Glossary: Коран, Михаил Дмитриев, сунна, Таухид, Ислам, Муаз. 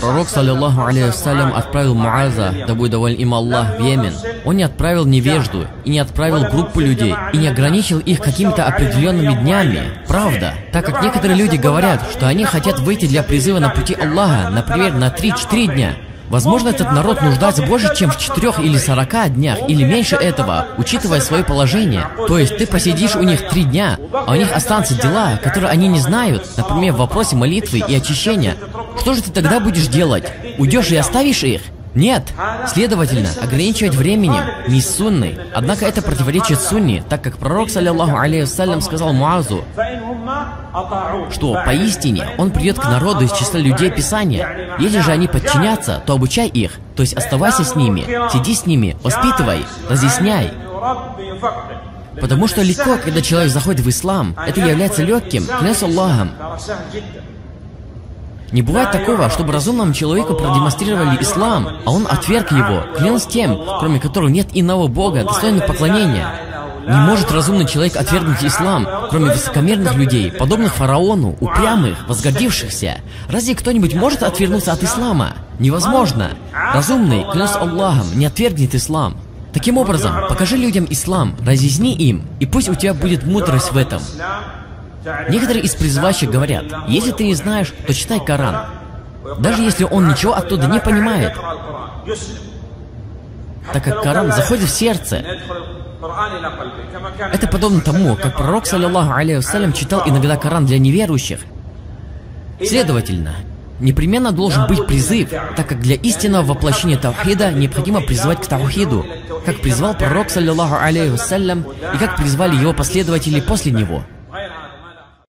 Пророк, саллиллаху алейхи вассалям, отправил Муаза, да будет доволен им Аллах, в Йемен. Он не отправил невежду, и не отправил группу людей, и не ограничил их какими-то определенными днями. Правда, так как некоторые люди говорят, что они хотят выйти для призыва на пути Аллаха, например, на 3-4 дня. Возможно, этот народ нуждается больше, чем в 4 или 40 днях, или меньше этого, учитывая свое положение. То есть ты посидишь у них 3 дня, а у них останутся дела, которые они не знают, например, в вопросе молитвы и очищения. Что же ты тогда будешь делать? Уйдешь и оставишь их? Нет. Следовательно, ограничивать временем не сунны. Однако это противоречит сунне, так как пророк, саллиллаху алейхи вассалям, сказал Муазу, что поистине он придет к народу из числа людей Писания. Если же они подчинятся, то обучай их, то есть оставайся с ними, сиди с ними, воспитывай, разъясняй. Потому что легко, когда человек заходит в ислам, это является легким, клянусь Аллахом. Не бывает такого, чтобы разумному человеку продемонстрировали ислам, а он отверг его, клянусь тем, кроме которого нет иного Бога, достойного поклонения. Не может разумный человек отвергнуть ислам, кроме высокомерных людей, подобных фараону, упрямых, возгордившихся. Разве кто-нибудь может отвернуться от ислама? Невозможно. Разумный, клянусь Аллахом, не отвергнет ислам. Таким образом, покажи людям ислам, разъясни им, и пусть у тебя будет мудрость в этом. Некоторые из призывающих говорят, если ты не знаешь, то читай Коран, даже если он ничего оттуда не понимает, так как Коран заходит в сердце. Это подобно тому, как пророк, саллиллаху алейхи вассалям, читал иногда Коран для неверующих. Следовательно, непременно должен быть призыв, так как для истинного воплощения таухида необходимо призывать к таухиду, как призвал пророк, саллиллаху алейхи вассалям, и как призвали его последователи после него.